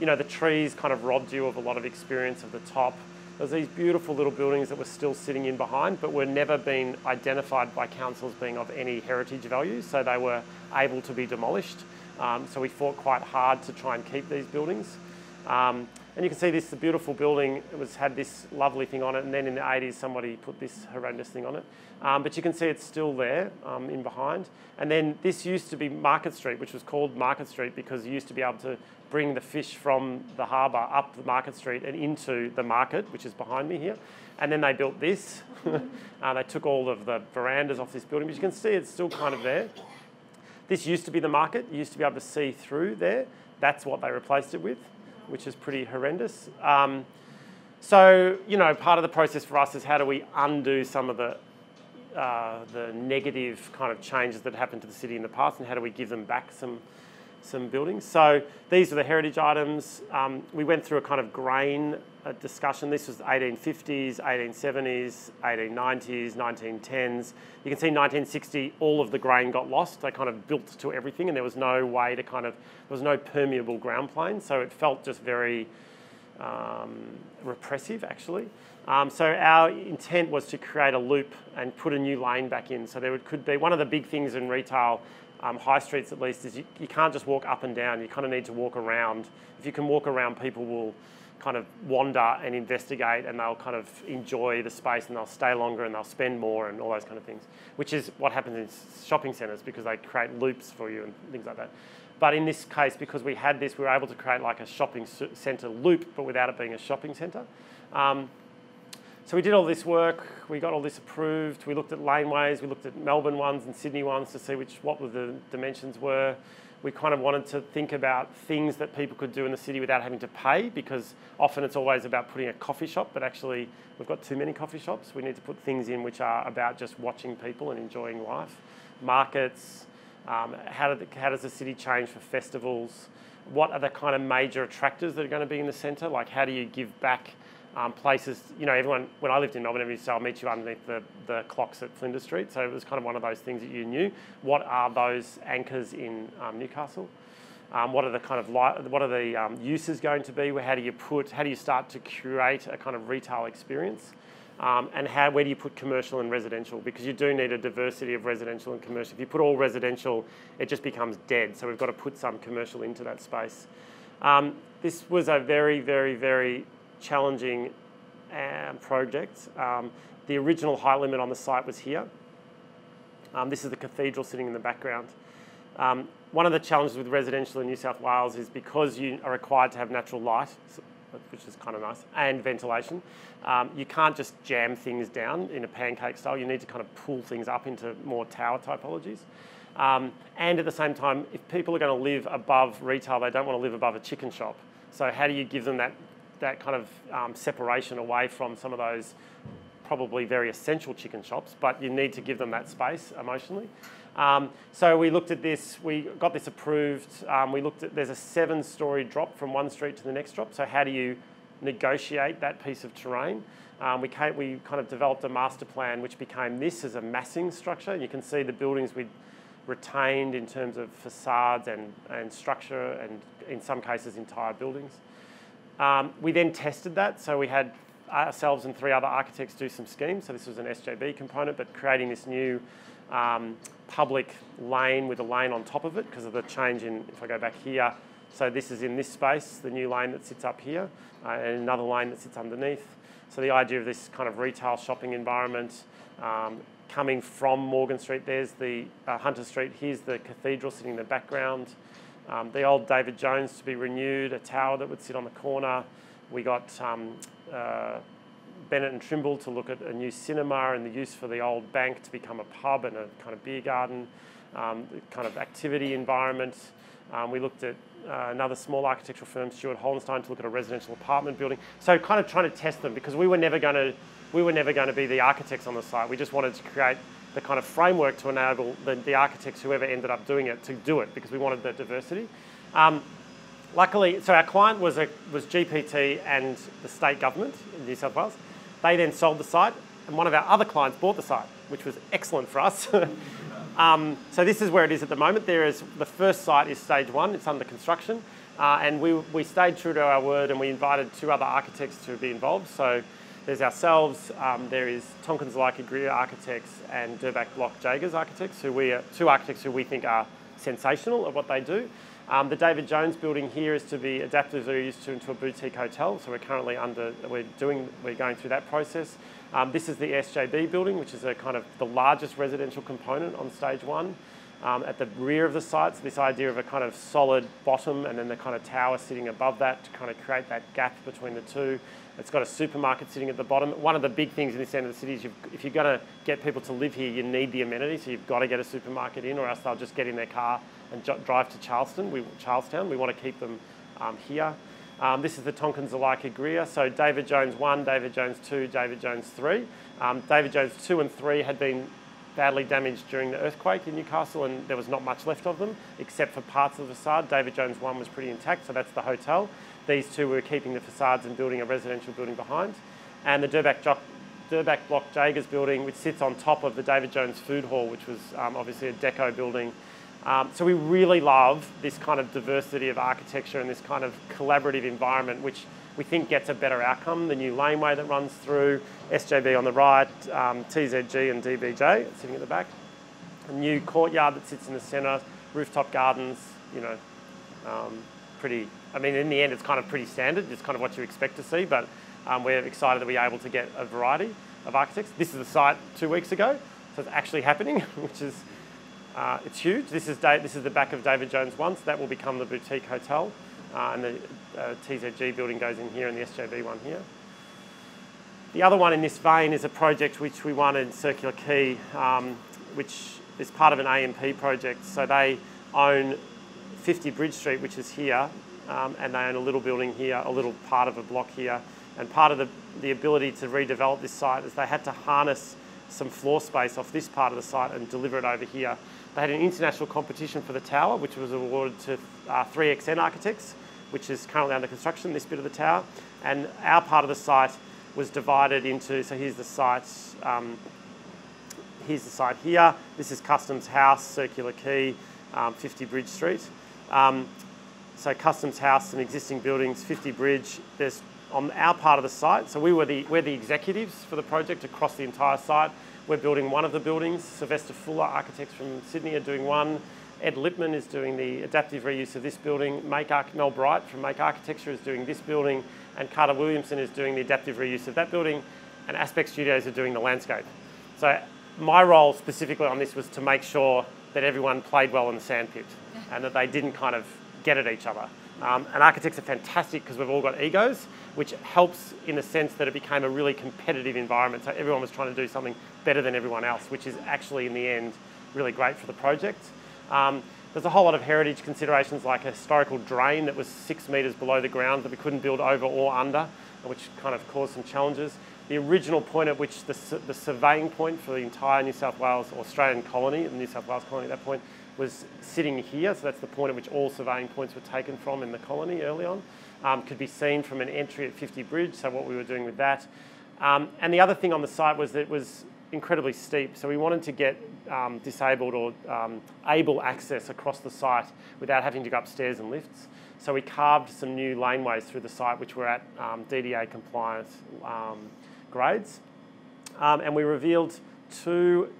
You know, the trees kind of robbed you of a lot of experience of the top. There's these beautiful little buildings that were still sitting in behind, but were never been identified by councils being of any heritage value, so they were able to be demolished. So we fought quite hard to try and keep these buildings. And you can see this, the beautiful building, it was, had this lovely thing on it, and then in the 80s somebody put this horrendous thing on it. But you can see it's still there in behind. And then this used to be Market Street, which was called Market Street because you used to be able to bring the fish from the harbour up the Market Street and into the market, which is behind me here. And then they built this. They took all of the verandas off this building, but you can see it's still kind of there. This used to be the market. You used to be able to see through there. That's what they replaced it with, which is pretty horrendous. So, you know, part of the process for us is how do we undo some of the negative kind of changes that happened to the city in the past, and how do we give them back some buildings. So these are the heritage items. We went through a kind of grain discussion. This was 1850s, 1870s, 1890s, 1910s. You can see 1960, all of the grain got lost. They kind of built to everything, and there was no way to kind of, there was no permeable ground plane. So it felt just very repressive, actually. So our intent was to create a loop and put a new lane back in. So there could be, one of the big things in retail, high streets at least, is you can't just walk up and down. You kind of need to walk around. If you can walk around, people will kind of wander and investigate, and they'll kind of enjoy the space, and they'll stay longer, and they'll spend more, and all those kind of things, which is what happens in shopping centres because they create loops for you and things like that. But in this case, because we had this, we were able to create like a shopping centre loop, but without it being a shopping centre. So we did all this work, we got all this approved, we looked at laneways, we looked at Melbourne ones and Sydney ones to see what the dimensions were. We kind of wanted to think about things that people could do in the city without having to pay, because often it's always about putting a coffee shop, but actually we've got too many coffee shops. We need to put things in which are about just watching people and enjoying life. Markets, how does the city change for festivals? What are the kind of major attractors that are going to be in the centre? Like, how do you give back places? You know, everyone, when I lived in Melbourne, everybody said, I'll meet you underneath the clocks at Flinders Street. So it was kind of one of those things that you knew. What are those anchors in Newcastle? What are the kind of uses going to be? How do you start to curate a kind of retail experience? And where do you put commercial and residential? Because you do need a diversity of residential and commercial. If you put all residential, it just becomes dead. So we've got to put some commercial into that space. This was a very, very, very challenging project. The original height limit on the site was here. This is the cathedral sitting in the background. One of the challenges with residential in New South Wales is because you are required to have natural light, which is kind of nice, and ventilation, you can't just jam things down in a pancake style. You need to kind of pull things up into more tower typologies. And at the same time, if people are going to live above retail, they don't want to live above a chicken shop. So how do you give them that kind of separation away from some of those probably very essential chicken shops, but you need to give them that space emotionally. So we looked at this, we got this approved, we looked at, there's a 7-storey drop from one street to the next drop, so how do you negotiate that piece of terrain? We kind of developed a master plan which became this as a massing structure. You can see the buildings we retained in terms of facades and structure, and in some cases entire buildings. We then tested that, so we had ourselves and 3 other architects do some schemes. So this was an SJB component, but creating this new public lane with a lane on top of it because of the change in, if I go back here, so this is in this space, the new lane that sits up here, and another lane that sits underneath. So the idea of this kind of retail shopping environment coming from Morgan Street, there's the Hunter Street, here's the cathedral sitting in the background. The old David Jones to be renewed, a tower that would sit on the corner. We got Bennett and Trimble to look at a new cinema and the use for the old bank to become a pub and a kind of beer garden, kind of activity environment. We looked at another small architectural firm, Stuart Hollenstein, to look at a residential apartment building. So kind of trying to test them, because we were never going to be the architects on the site. We just wanted to create the kind of framework to enable the architects, whoever ended up doing it, to do it, because we wanted the diversity. Luckily, so our client was GPT and the state government in New South Wales. They then sold the site, and one of our other clients bought the site, which was excellent for us. So this is where it is at the moment. There is, the first site is stage one, it's under construction, and we stayed true to our word and we invited two other architects to be involved. So there's ourselves, there is Tonkin Zulaikha Greer Architects and Durbach Block Jagers Architects, who we are, two architects who we think are sensational at what they do. The David Jones building here is to be adaptively used into a boutique hotel, so we're currently we're going through that process. This is the SJB building, which is a kind of the largest residential component on stage one. At the rear of the site, so this idea of a kind of solid bottom and then the kind of tower sitting above that to kind of create that gap between the two. It's got a supermarket sitting at the bottom. One of the big things in this end of the city is if you're going to get people to live here, you need the amenities, so you've got to get a supermarket in, or else they'll just get in their car and drive to Charlestown. We want to keep them here. This is the Tonkin Zulaikha Greer, so David Jones 1, David Jones 2, David Jones 3. David Jones 2 and 3 had been badly damaged during the earthquake in Newcastle, and there was not much left of them, except for parts of the facade. David Jones 1 was pretty intact, so that's the hotel. These two were keeping the facades and building a residential building behind. And the Durbach Block Jagers building, which sits on top of the David Jones Food Hall, which was obviously a deco building. So we really love this kind of diversity of architecture and this kind of collaborative environment, which we think gets a better outcome. The new laneway that runs through, SJB on the right, TZG and DBJ sitting at the back. A new courtyard that sits in the centre, rooftop gardens, you know, pretty, I mean, in the end, it's kind of pretty standard. It's kind of what you expect to see, but we're excited that we're able to get a variety of architects. This is the site 2 weeks ago, so it's actually happening, which is, it's huge. This is the back of David Jones 1, so that will become the boutique hotel. And the TZG building goes in here and the SJB one here. The other one in this vein is a project which we won in Circular Quay, which is part of an AMP project. So they own 50 Bridge Street, which is here, and they own a little building here, a little part of a block here. And part of the ability to redevelop this site is they had to harness some floor space off this part of the site and deliver it over here. They had an international competition for the tower, which was awarded to 3XN Architects, which is currently under construction, this bit of the tower. And our part of the site was divided into, so here's the site here. This is Customs House, Circular Quay, 50 Bridge Street. So Customs House, some existing buildings, 50 Bridge. There's on our part of the site. So we're the executives for the project across the entire site. We're building one of the buildings. Sylvester Fuller, architects from Sydney, are doing one. Ed Lipman is doing the adaptive reuse of this building. Mel Bright from Make Architecture is doing this building. And Carter Williamson is doing the adaptive reuse of that building. And Aspect Studios are doing the landscape. So my role specifically on this was to make sure that everyone played well in the sandpit and that they didn't kind of get at each other. And architects are fantastic because we've all got egos, which helps in the sense that it became a really competitive environment. So everyone was trying to do something better than everyone else, which is actually in the end really great for the project. There's a whole lot of heritage considerations like a historical drain that was 6 metres below the ground that we couldn't build over or under, which kind of caused some challenges. The original point at which the surveying point for the entire New South Wales, Australian colony, the New South Wales colony at that point, was sitting here, so that's the point at which all surveying points were taken from in the colony early on. Could be seen from an entry at 50 Bridge, so what we were doing with that. And the other thing on the site was that it was incredibly steep, so we wanted to get disabled or able access across the site without having to go upstairs and lifts. So we carved some new laneways through the site which were at DDA compliant grades. And we revealed two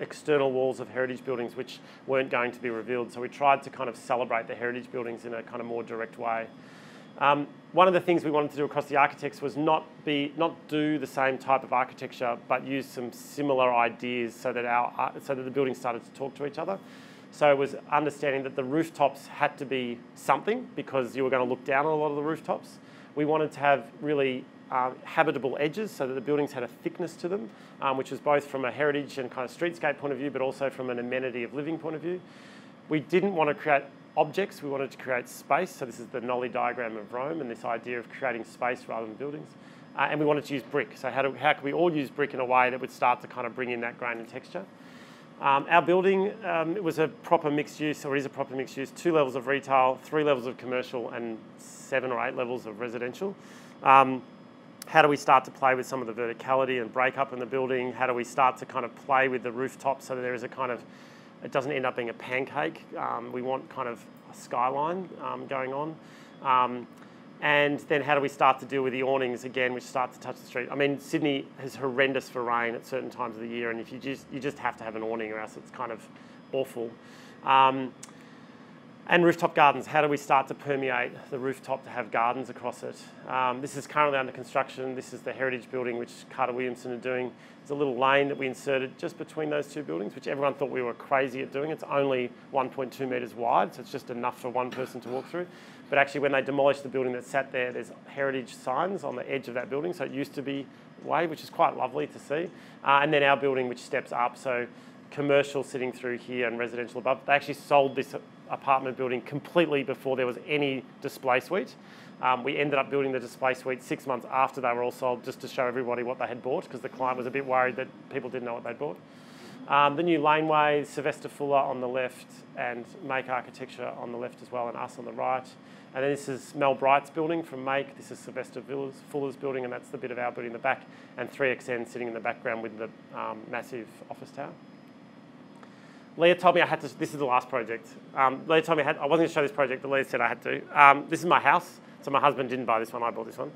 external walls of heritage buildings which weren't going to be revealed, so we tried to kind of celebrate the heritage buildings in a kind of more direct way. One of the things we wanted to do across the architects was not do the same type of architecture but use some similar ideas so that the buildings started to talk to each other. So it was understanding that the rooftops had to be something because you were going to look down on a lot of the rooftops. We wanted to have really habitable edges so that the buildings had a thickness to them, which was both from a heritage and kind of streetscape point of view, but also from an amenity of living point of view. We didn't want to create objects, we wanted to create space. So this is the Nolly diagram of Rome and this idea of creating space rather than buildings. And we wanted to use brick. So how could we all use brick in a way that would start to kind of bring in that grain and texture? Our building was a proper mixed use, or is a proper mixed use, 2 levels of retail, 3 levels of commercial and 7 or 8 levels of residential. how do we start to play with some of the verticality and breakup in the building? How do we start to kind of play with the rooftop so that there is a kind of, it doesn't end up being a pancake. We want kind of a skyline going on. And then how do we start to deal with the awnings again, which start to touch the street? I mean, Sydney is horrendous for rain at certain times of the year, and if you just have to have an awning or else it's kind of awful. And rooftop gardens, how do we start to permeate the rooftop to have gardens across it? This is currently under construction. This is the heritage building, which Carter Williamson are doing. There's a little lane that we inserted just between those two buildings, which everyone thought we were crazy at doing. It's only 1.2 metres wide, so it's just enough for one person to walk through. But actually, when they demolished the building that sat there, there's heritage signs on the edge of that building. So it used to be way, which is quite lovely to see. And then our building, which steps up, so commercial sitting through here and residential above. They actually sold this apartment building completely before there was any display suite. We ended up building the display suite 6 months after they were all sold, just to show everybody what they had bought, because the client was a bit worried that people didn't know what they'd bought. The new laneway, Sylvester Fuller on the left and Make Architecture on the left as well, and us on the right. And then this is Mel Bright's building from Make. This is Sylvester Fuller's building, and that's the bit of our building in the back, and 3XN sitting in the background with the massive office tower. Leah told me I had to, this is the last project. Leah told me I wasn't going to show this project, but Leah said I had to. This is my house, so my husband didn't buy this one, I bought this one.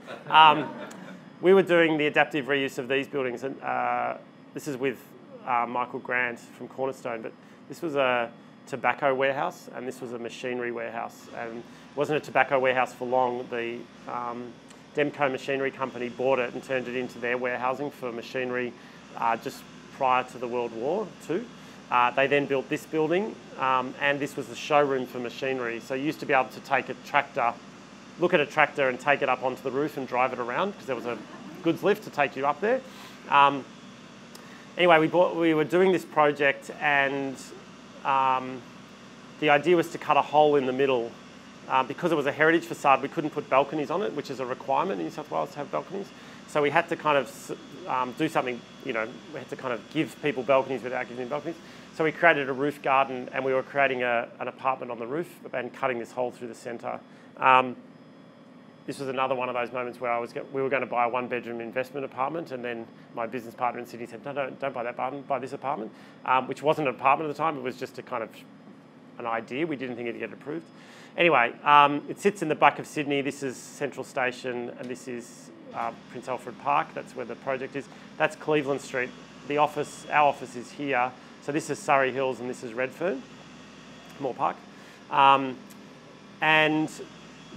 We were doing the adaptive reuse of these buildings, and this is with Michael Grant from Cornerstone, but this was a tobacco warehouse, and this was a machinery warehouse. And it wasn't a tobacco warehouse for long. The Demco Machinery Company bought it and turned it into their warehousing for machinery just prior to the World War II. They then built this building, and this was the showroom for machinery. So you used to be able to take a tractor, look at a tractor and take it up onto the roof and drive it around, because there was a goods lift to take you up there. Anyway, we were doing this project, and the idea was to cut a hole in the middle. Because it was a heritage facade, we couldn't put balconies on it, which is a requirement in New South Wales to have balconies. So we had to kind of do something, you know, we had to kind of give people balconies without giving them balconies. So we created a roof garden, and we were creating an apartment on the roof and cutting this hole through the centre. This was another one of those moments where we were going to buy a one-bedroom investment apartment, and then my business partner in Sydney said, no, don't buy that apartment, buy this apartment, which wasn't an apartment at the time. It was just a kind of an idea. We didn't think it'd get approved. Anyway, it sits in the back of Sydney. This is Central Station, and this is Prince Alfred Park. That's where the project is. That's Cleveland Street. The office, our office is here. So this is Surrey Hills, and this is Redfern, Moore Park. And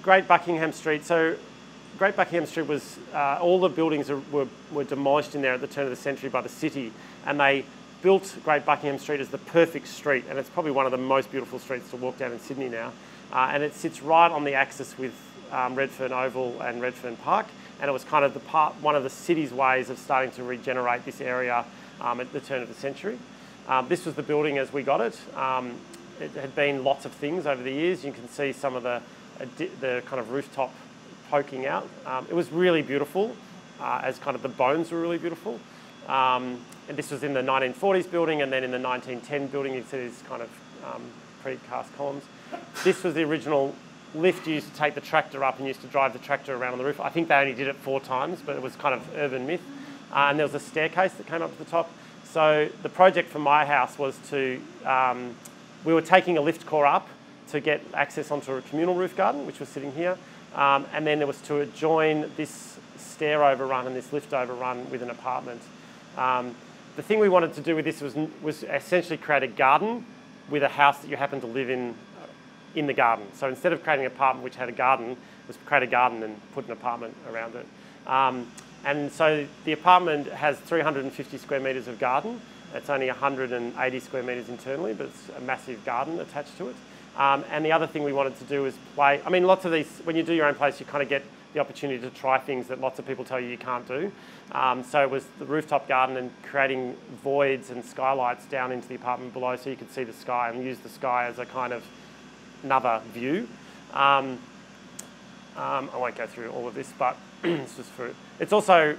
Great Buckingham Street. So Great Buckingham Street was, all the buildings were demolished in there at the turn of the century by the city, and they built Great Buckingham Street as the perfect street, and it's probably one of the most beautiful streets to walk down in Sydney now. And it sits right on the axis with Redfern Oval and Redfern Park, and it was kind of the one of the city's ways of starting to regenerate this area at the turn of the century. This was the building as we got it. It had been lots of things over the years. You can see some of the kind of rooftop poking out. It was really beautiful, as kind of the bones were really beautiful. And this was in the 1940s building, and then in the 1910 building, you see these kind of precast columns. This was the original lift used to take the tractor up and used to drive the tractor around on the roof. I think they only did it 4 times, but it was kind of urban myth. And there was a staircase that came up to the top. So the project for my house was to, we were taking a lift core up to get access onto a communal roof garden, which was sitting here. And then it was to adjoin this stair overrun and this lift overrun with an apartment. The thing we wanted to do with this was essentially create a garden with a house that you happen to live in the garden. So instead of creating an apartment which had a garden, was create a garden and put an apartment around it. And so the apartment has 350 square metres of garden. It's only 180 square metres internally, but it's a massive garden attached to it. And the other thing we wanted to do is play, I mean, lots of these, when you do your own place, you kind of get the opportunity to try things that lots of people tell you you can't do. So it was the rooftop garden and creating voids and skylights down into the apartment below so you could see the sky and use the sky as a kind of another view. I won't go through all of this, but it's just for, it's also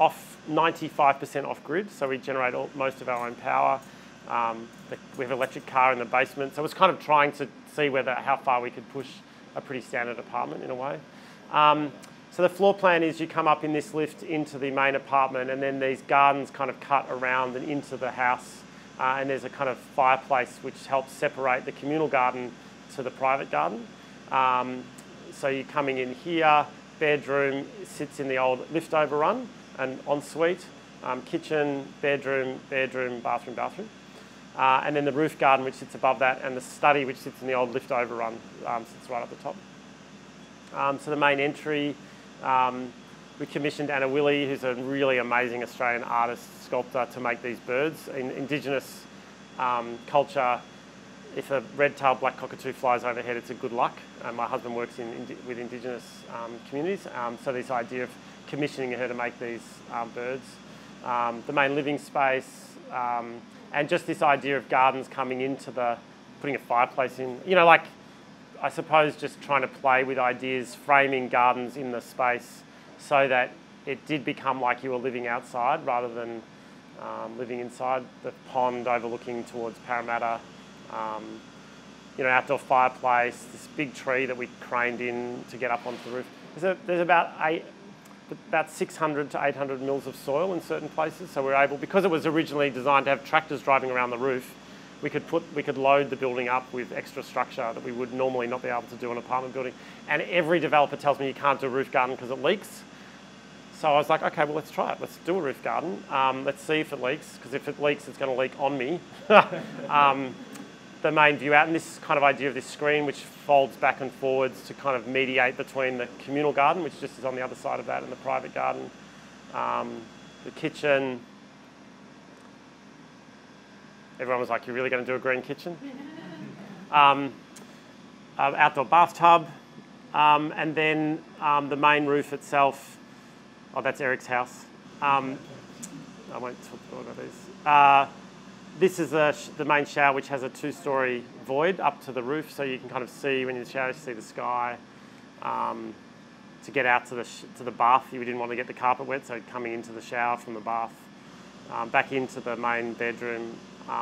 off 95% off grid, so we generate most of our own power. We have an electric car in the basement, so it was kind of trying to see how far we could push a pretty standard apartment in a way. So the floor plan is you come up in this lift into the main apartment, and then these gardens kind of cut around and into the house, and there's a kind of fireplace which helps separate the communal garden to the private garden. So you're coming in here, bedroom sits in the old lift overrun, an ensuite, kitchen, bedroom, bedroom, bathroom, bathroom. And then the roof garden which sits above that, and the study which sits in the old lift overrun sits right up the top. So the main entry, we commissioned Anna Willey, who's a really amazing Australian artist, sculptor, to make these birds. In Indigenous culture, if a red-tailed black cockatoo flies overhead, it's a good luck. My husband works with Indigenous communities, so this idea of commissioning her to make these birds. The main living space, and just this idea of gardens coming into the, putting a fireplace in, you know, like, I suppose just trying to play with ideas, framing gardens in the space so that it did become like you were living outside rather than living inside the pond overlooking towards Parramatta. You know, outdoor fireplace, this big tree that we craned in to get up onto the roof. There's about 600 to 800 mils of soil in certain places, so we're able, because it was originally designed to have tractors driving around the roof, we could load the building up with extra structure that we would normally not be able to do in an apartment building. And every developer tells me you can't do a roof garden because it leaks. So I was like, okay, well, let's try it. Let's do a roof garden. Let's see if it leaks, because if it leaks, it's going to leak on me. The main view out, and this kind of idea of this screen which folds back and forwards to kind of mediate between the communal garden, which just is on the other side of that, and the private garden, the kitchen. Everyone was like, you're really going to do a green kitchen? Outdoor bathtub, and then the main roof itself. Oh, that's Eric's house. I won't talk about these. This is the main shower, which has a two-storey void up to the roof, so you can kind of see when you're in the shower, you see the sky. To get out to the bath, we didn't want to get the carpet wet, so coming into the shower from the bath, back into the main bedroom,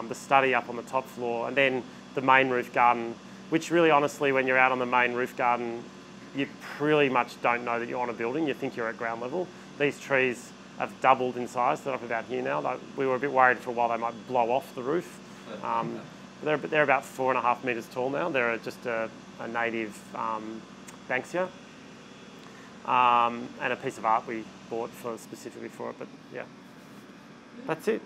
the study up on the top floor, and then the main roof garden, which really honestly, when you're out on the main roof garden, you pretty much don't know that you're on a building. You think you're at ground level. These trees have doubled in size. They're up about here now. We were a bit worried for a while they might blow off the roof. They're about 4.5 metres tall now. They're just a native banksia, and a piece of art we bought specifically for it. But yeah, that's it.